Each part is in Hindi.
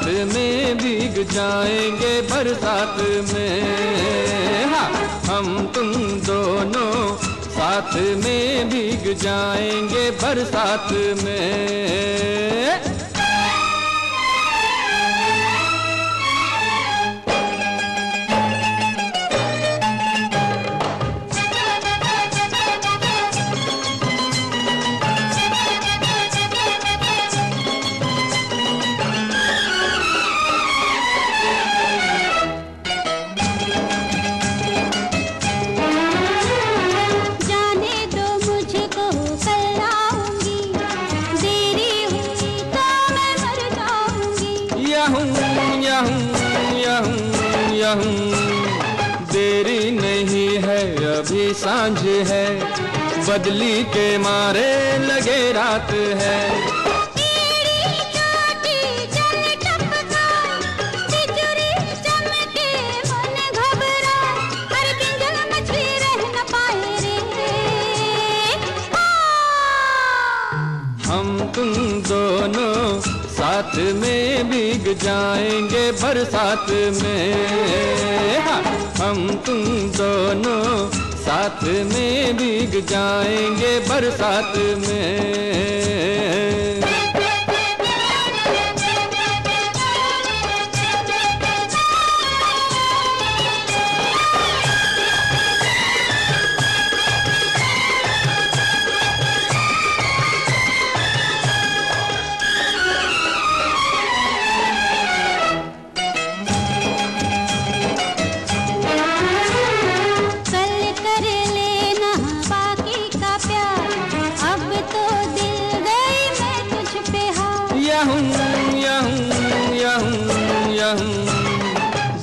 साथ में भीग जाएंगे बरसात में। हाँ, हम तुम दोनों साथ में भीग जाएंगे बरसात में। देरी नहीं है अभी सांझ है, बदली के मारे लगे रात है। हम तुम दोनों साथ में भीग जाएंगे बरसात में। हाँ, हम तुम दोनों साथ में भीग जाएंगे बरसात में।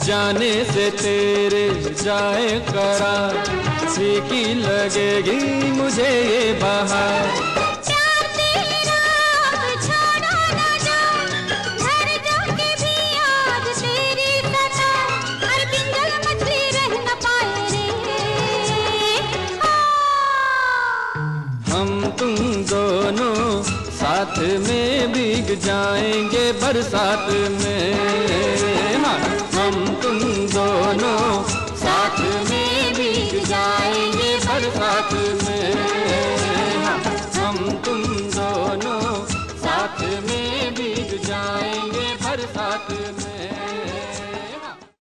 जाने से तेरे जाए करार, फीकी लगेगी मुझे ये बहार। हम तुम दोनों साथ में भीग जाएंगे बरसात में। हाँ, हम तुम दोनों साथ में भीग जाएंगे बरसात में। हाँ, हम तुम दोनों साथ में।